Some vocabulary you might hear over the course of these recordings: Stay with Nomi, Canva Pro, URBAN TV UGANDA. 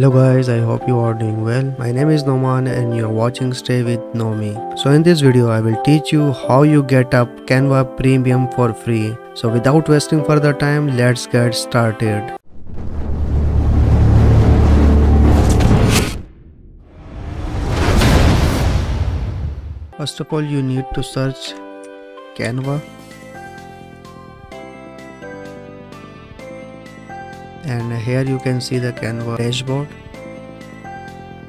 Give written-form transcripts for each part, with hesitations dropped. Hello guys, I hope you are doing well. My name is Noman and you are watching Stay with Nomi. So in this video I will teach you how you get up Canva Premium for free. So without wasting further time, let's get started. First of all, you need to search Canva and here you can see the Canva dashboard.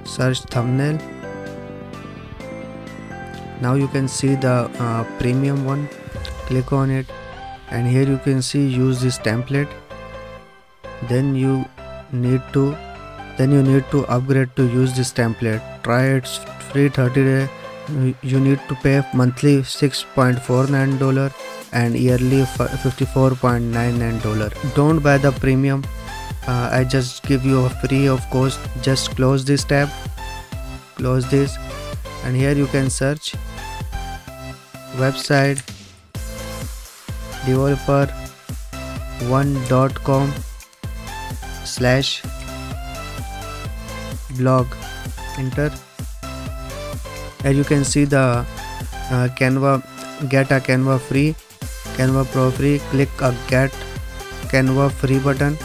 Search thumbnail. Now you can see the premium one. Click on it and here you can see use this template. Then you need to upgrade to use this template. Try it, free 30 day. You need to pay monthly $6.49 and yearly $54.99. Don't buy the premium. I just give you a free of course. Just close this tab, close this, and here you can search website developer1.com/blog. Enter. As you can see the Canva, get a Canva free, Canva Pro free. Click a get Canva free button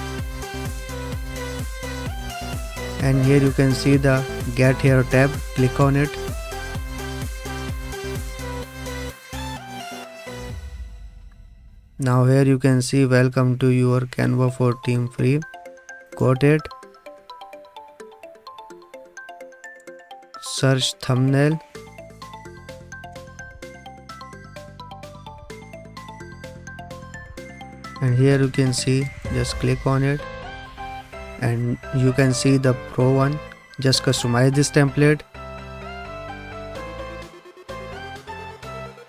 and here you can see the get here tab. Click on it now. Here you can see welcome to your Canva for team free. Got it. Search thumbnail and here you can see, just click on it and you can see the pro one. Just customize this template.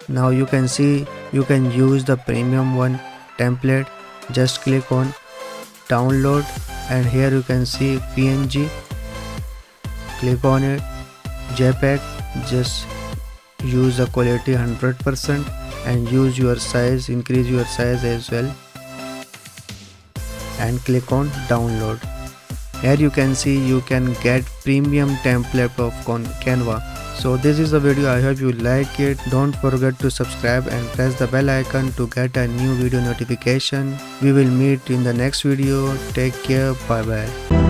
Now you can see you can use the premium one template. Just click on download and here you can see PNG. Click on it. JPEG, just use the quality 100% and use your size, increase your size as well, and click on download. Here you can see you can get premium template of Canva. So this is the video. I hope you like it. Don't forget to subscribe and press the bell icon to get a new video notification. We will meet in the next video. Take care. Bye bye.